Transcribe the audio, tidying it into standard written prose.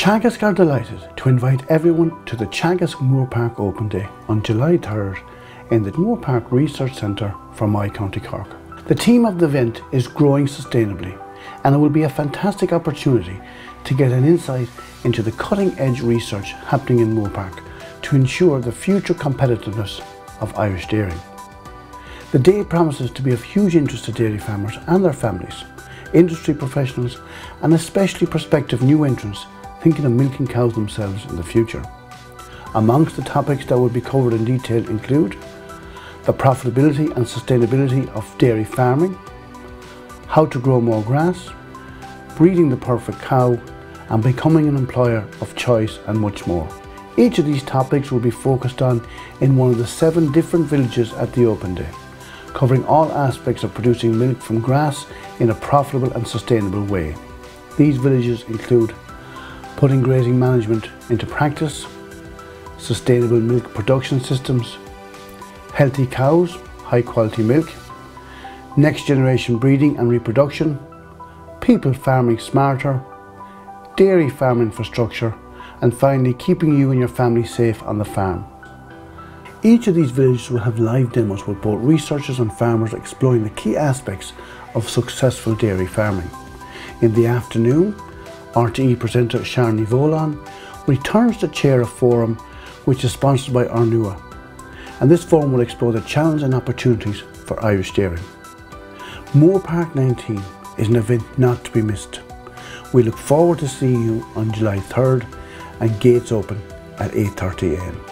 Teagasc are delighted to invite everyone to the Teagasc Moorepark Open Day on July 3rd in the Moorepark Research Centre for My County Cork. The theme of the event is growing sustainably, and it will be a fantastic opportunity to get an insight into the cutting edge research happening in Moorepark to ensure the future competitiveness of Irish dairy. The day promises to be of huge interest to dairy farmers and their families, industry professionals, and especially prospective new entrants thinking of milking cows themselves in the future. Amongst the topics that will be covered in detail include the profitability and sustainability of dairy farming, how to grow more grass, breeding the perfect cow, and becoming an employer of choice, and much more. Each of these topics will be focused on in one of the 7 different villages at the Open Day, covering all aspects of producing milk from grass in a profitable and sustainable way. These villages include putting grazing management into practice, sustainable milk production systems, healthy cows, high quality milk, next generation breeding and reproduction, people farming smarter, dairy farm infrastructure, and finally keeping you and your family safe on the farm. Each of these villages will have live demos with both researchers and farmers exploring the key aspects of successful dairy farming. In the afternoon, RTE presenter Sharni Volan returns to chair a forum which is sponsored by Arnua, and this forum will explore the challenges and opportunities for Irish dairy. Moorepark 19 is an event not to be missed. We look forward to seeing you on July 3rd, and gates open at 8:30 a.m.